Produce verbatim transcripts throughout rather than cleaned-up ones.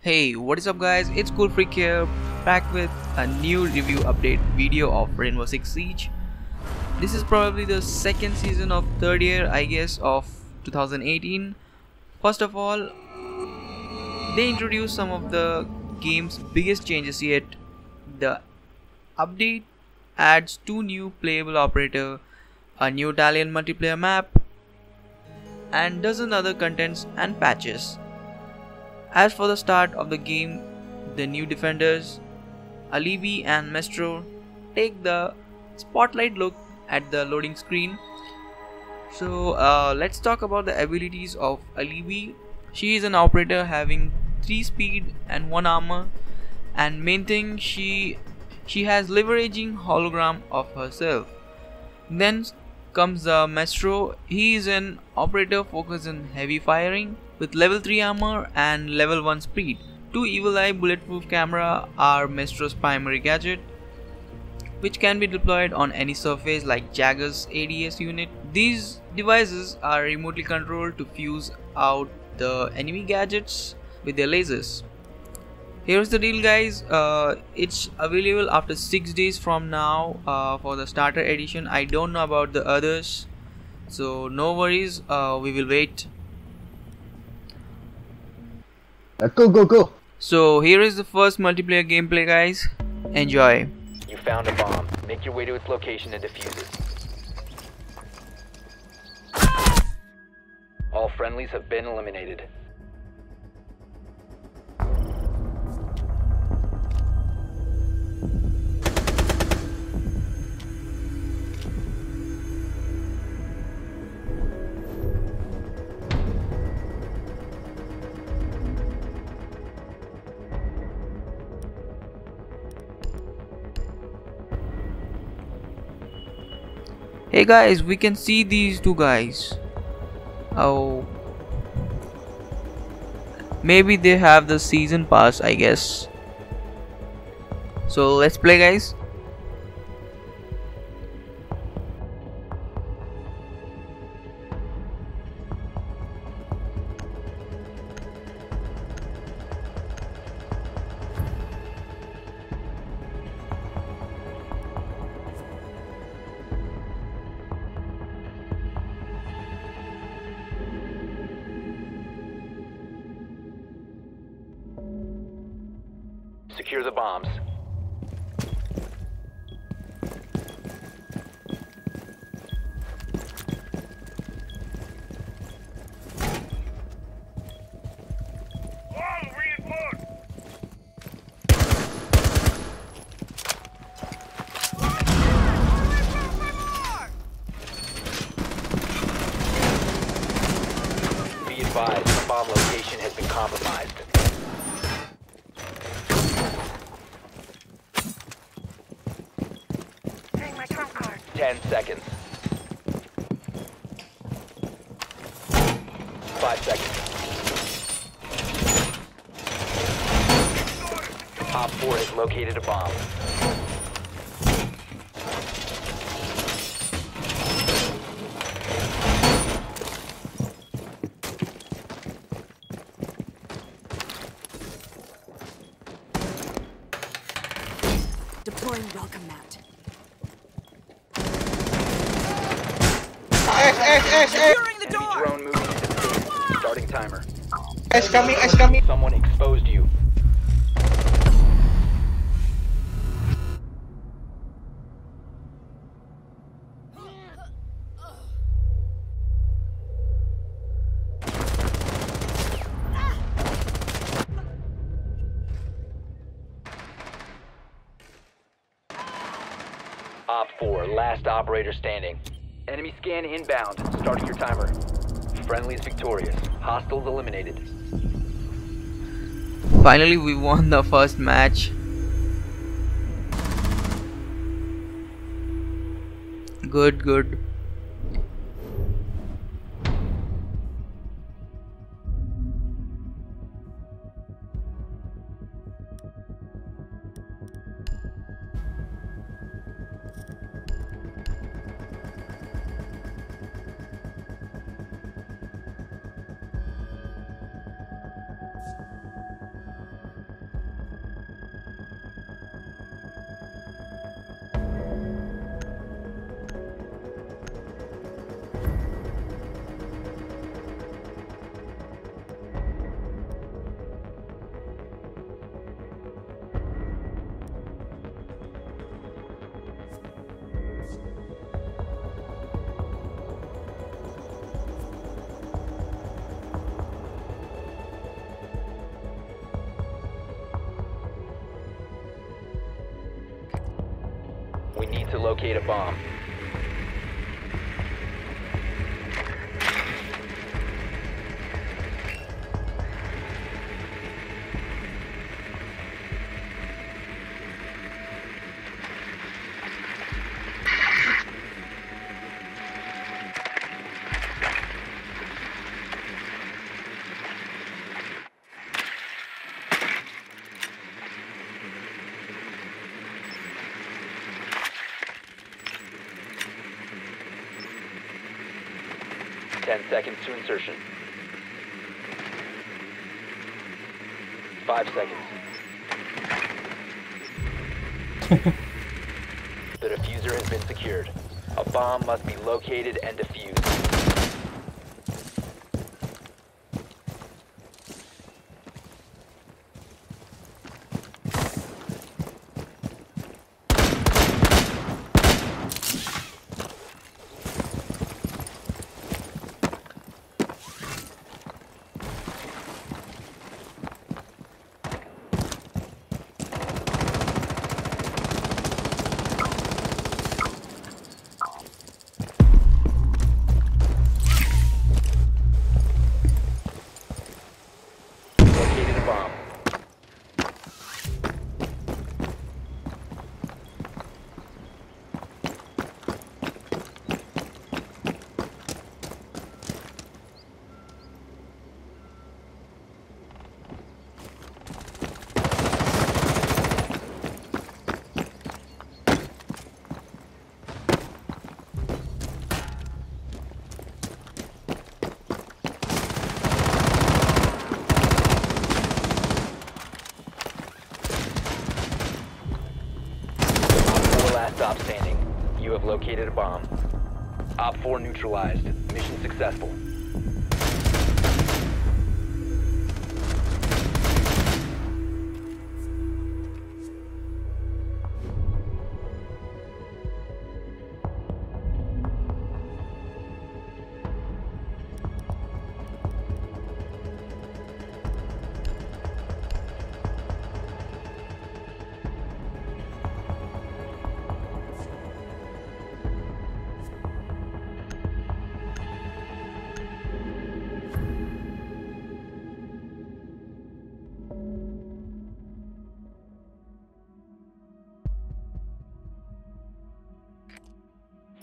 Hey, what is up guys, it's Cool Freak here, back with a new review update video of Rainbow Six Siege. This is probably the second season of third year, I guess, of twenty eighteen. First of all, they introduced some of the game's biggest changes yet. The update adds two new playable operators, a new Italian multiplayer map, and dozen other contents and patches. As for the start of the game, the new defenders, Alibi and Maestro, take the spotlight look at the loading screen. So uh, let's talk about the abilities of Alibi. She is an operator having three speed and one armor, and main thing she she has leveraging hologram of herself. Then comes uh, Maestro. He is an operator focused on heavy firing with level three armor and level one speed. Two evil eye bulletproof camera are Maestro's primary gadget, which can be deployed on any surface like Jagger's A D S unit. These devices are remotely controlled to fuse out the enemy gadgets with their lasers. Here's the deal guys, uh, it's available after six days from now uh, for the starter edition. I don't know about the others, so no worries, uh, we will wait. Go go go! So here is the first multiplayer gameplay guys, enjoy. You found a bomb, make your way to its location and defuse it. All friendlies have been eliminated. Hey guys, we can see these two guys. Oh, maybe they have the season pass, I guess. So let's play guys. Secure the bombs. Be advised, the bomb location has been compromised. ten seconds. five seconds. Op four has located a bomb. Deploying welcome mat. S, S, S, the door. Drone moving into the field. Starting timer. S coming, S coming. Someone exposed you. Op four, last operator standing. Enemy scan inbound. Starting your timer. Friendlies victorious. Hostiles eliminated. Finally, we won the first match. Good, good. need to locate a bomb. ten seconds to insertion. Five seconds. The diffuser has been secured. A bomb must be located and defused. Stop standing. You have located a bomb. Op four neutralized. Mission successful.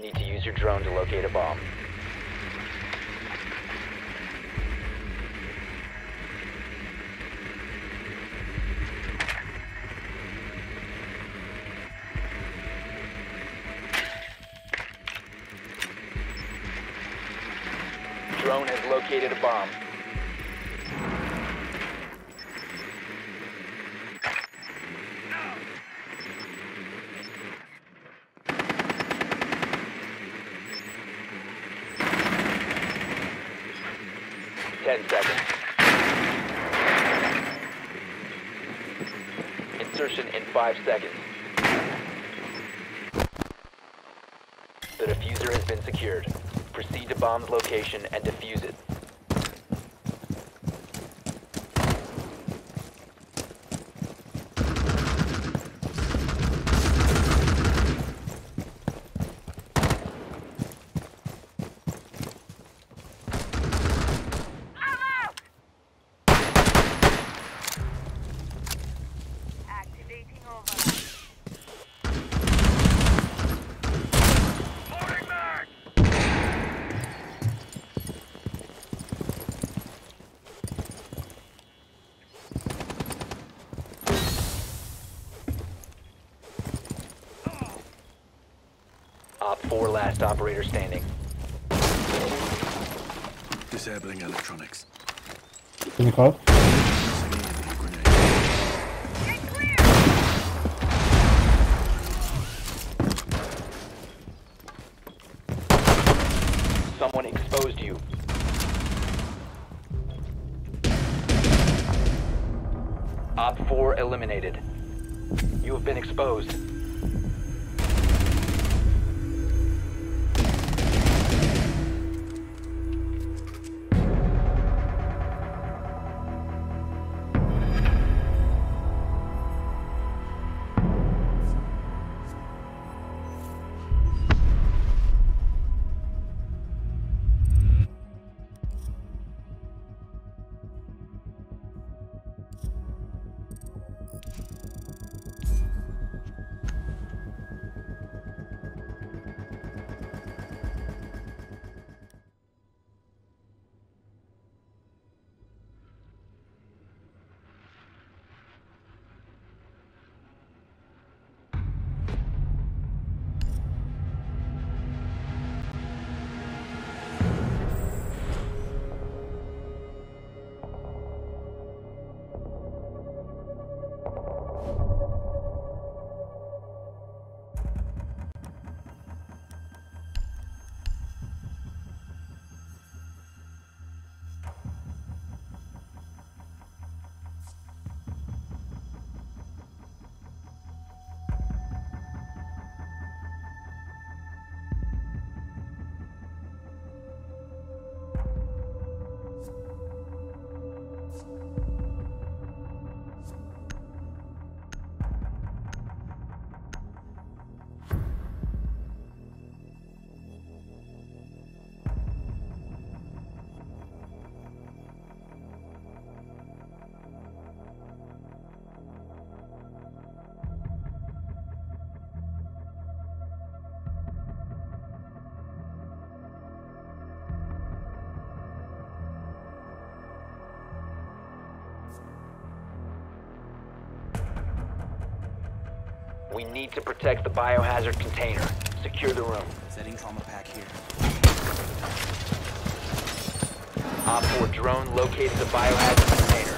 Need to use your drone to locate a bomb. Drone has located a bomb. ten seconds. Insertion in five seconds. The diffuser has been secured. Proceed to bomb's location and defuse it. Op four last operator standing. Disabling electronics. twenty-five. Someone exposed you. Op four eliminated. You have been exposed. We need to protect the biohazard container. Secure the room. Setting trauma pack here. Op four drone located the biohazard container.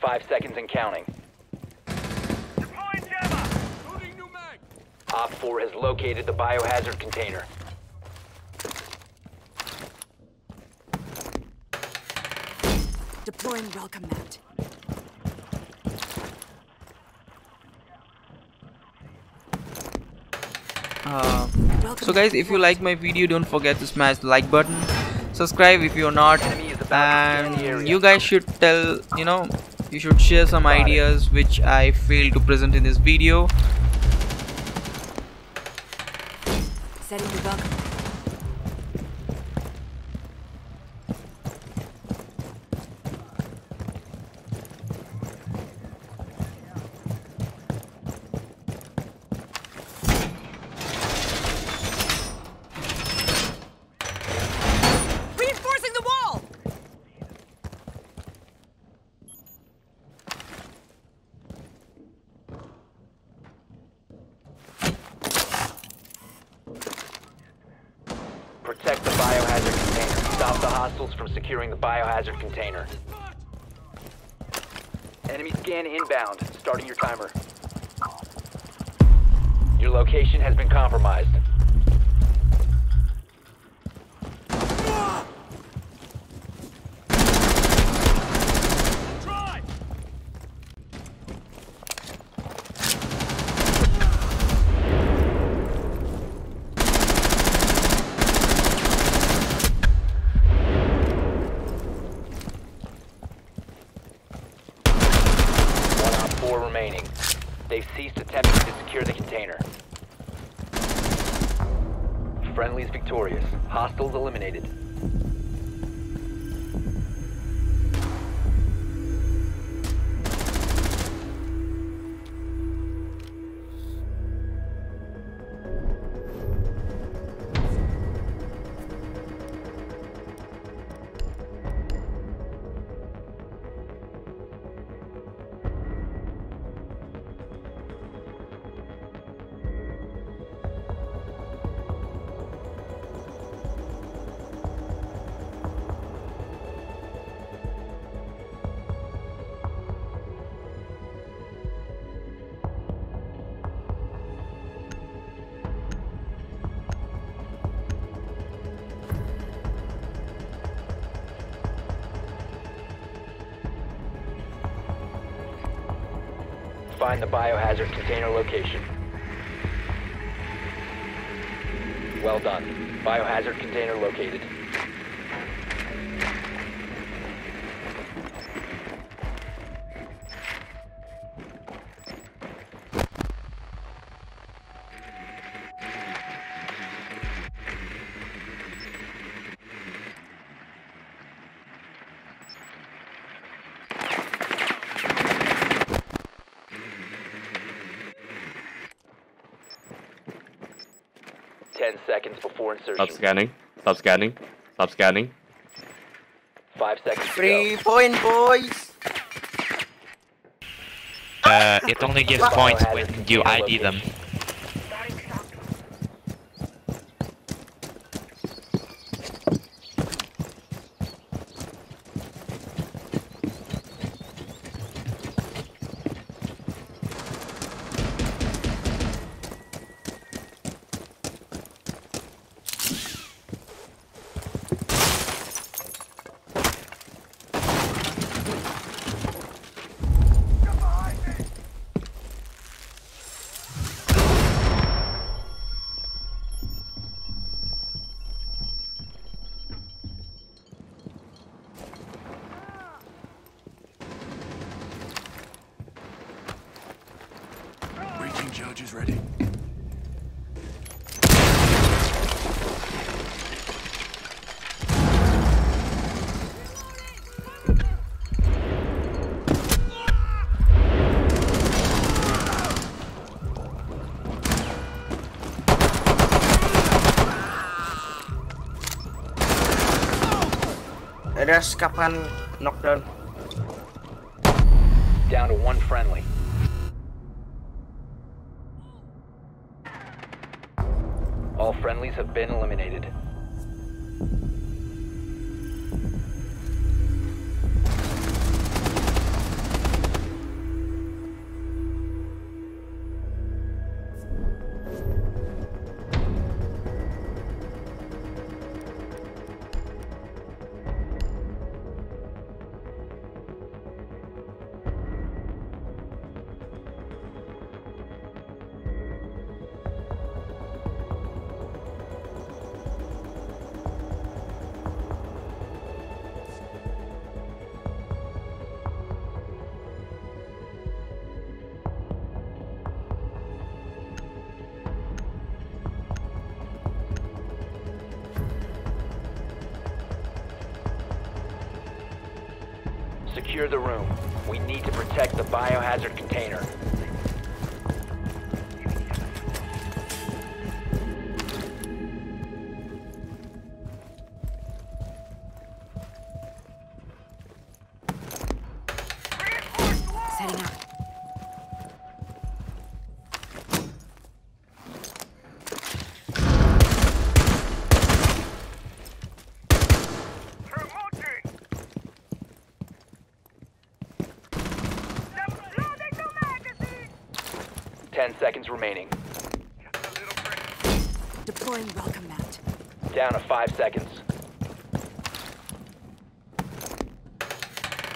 Five seconds and counting. Deploying jammer! Loading new mag! Op four has located the biohazard container. Deploying welcome mat. Uh, so guys, if you like my video, don't forget to smash the like button. Subscribe if you're not. And you guys should tell, you know, you should share some ideas which I failed to present in this video. Setting the buck. Protect the biohazard container. Stop the hostiles from securing the biohazard container. Enemy scan inbound. Starting your timer. Your location has been compromised. Remaining. They've ceased attempting to secure the container. Friendly's victorious. Hostiles eliminated. Find the biohazard container location. Well done. Biohazard container located. Ten seconds before insertion. Stop scanning. Stop scanning. Stop scanning. Five seconds. Free point, boys. Uh, it only gives points when you I D them. Judge is ready. guess kapan knockdown. Down to one friendly. All friendlies have been eliminated. Secure the room. We need to protect the biohazard container. ten seconds remaining. Deploying welcome mat. Down to five seconds.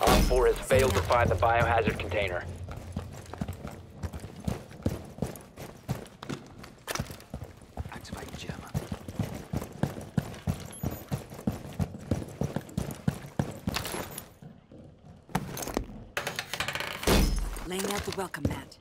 Op four has failed to find the biohazard container. Activate gem. Laying out the welcome mat.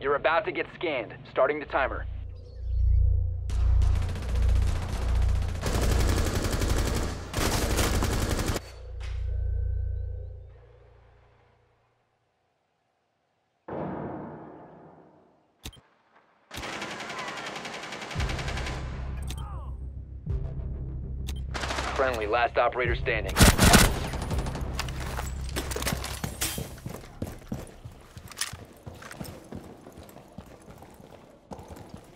You're about to get scanned. Starting the timer. Friendly, last operator standing.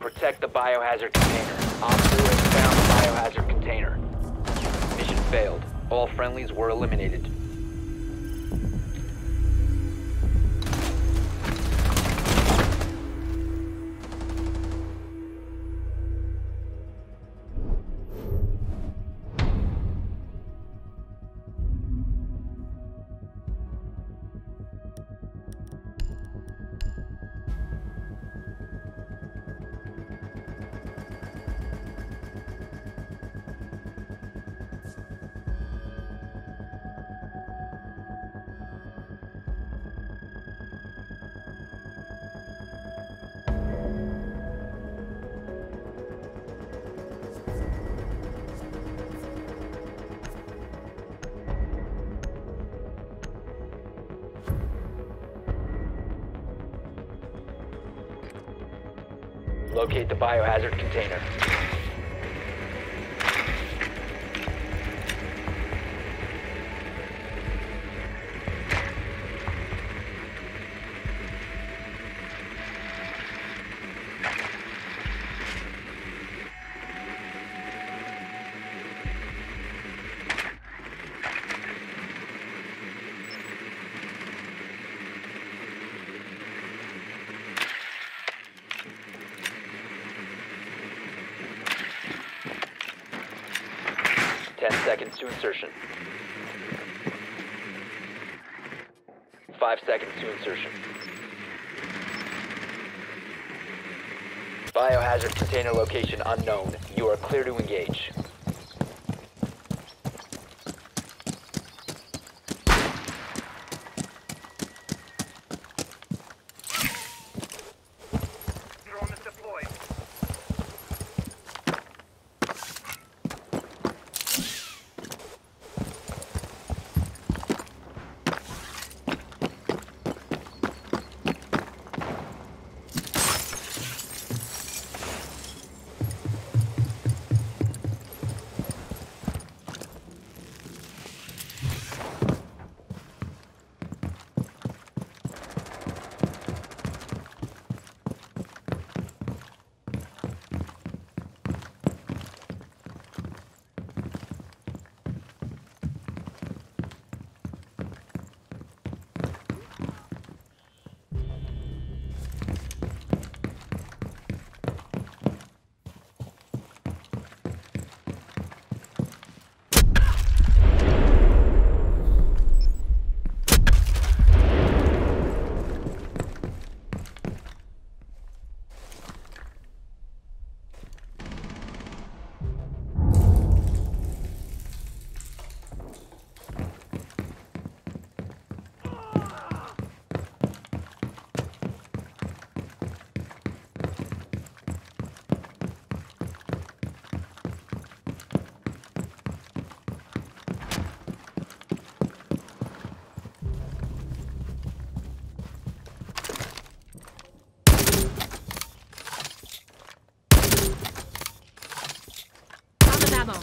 Protect the biohazard container. Op four has found the biohazard container. Mission failed. All friendlies were eliminated. Locate the biohazard container. ten seconds to insertion. five seconds to insertion. Biohazard container location unknown. You are clear to engage. ammo.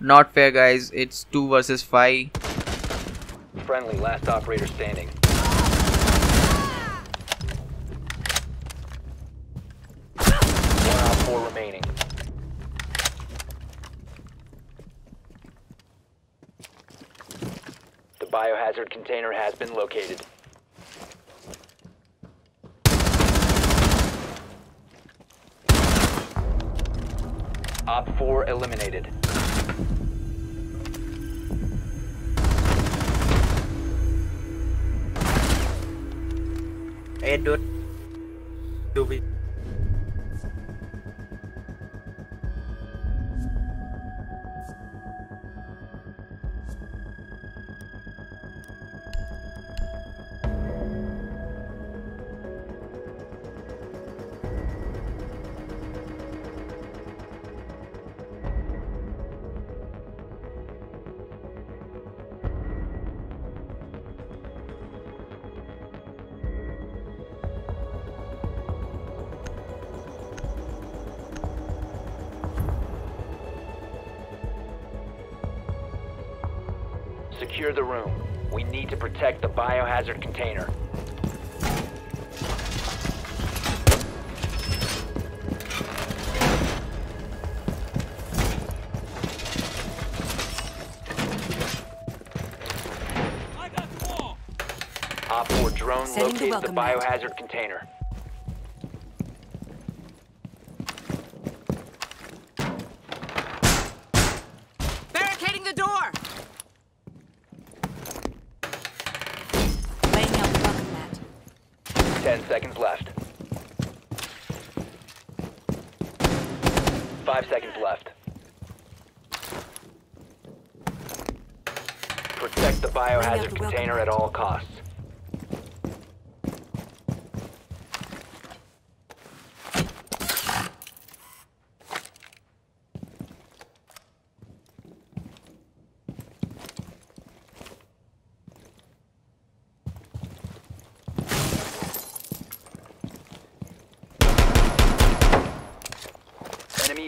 Not fair, guys. It's two versus five. Friendly, last operator standing. One out, four remaining. The biohazard container has been located. Op four eliminated. Hey dude, do we? Secure the room. We need to protect the biohazard container. I got the wall. Op four drone located the biohazard container. Barricading the door. Ten seconds left. Five seconds left. Protect the biohazard container at all costs.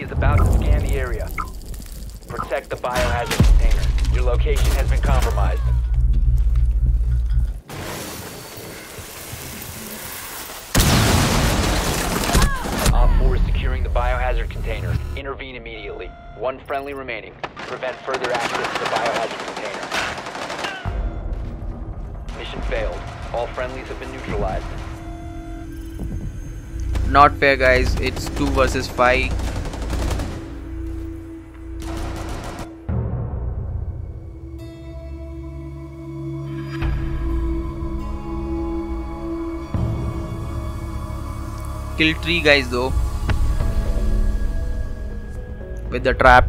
Is about to scan the area. Protect the biohazard container. Your location has been compromised. Op four is securing the biohazard container. Intervene immediately. One friendly remaining. Prevent further access to the biohazard container. Mission failed. All friendlies have been neutralized. Not fair, guys. It's two versus five. Kill three guys though with the trap.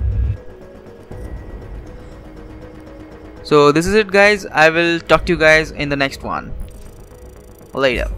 So this is it, guys. I will talk to you guys in the next one. Later.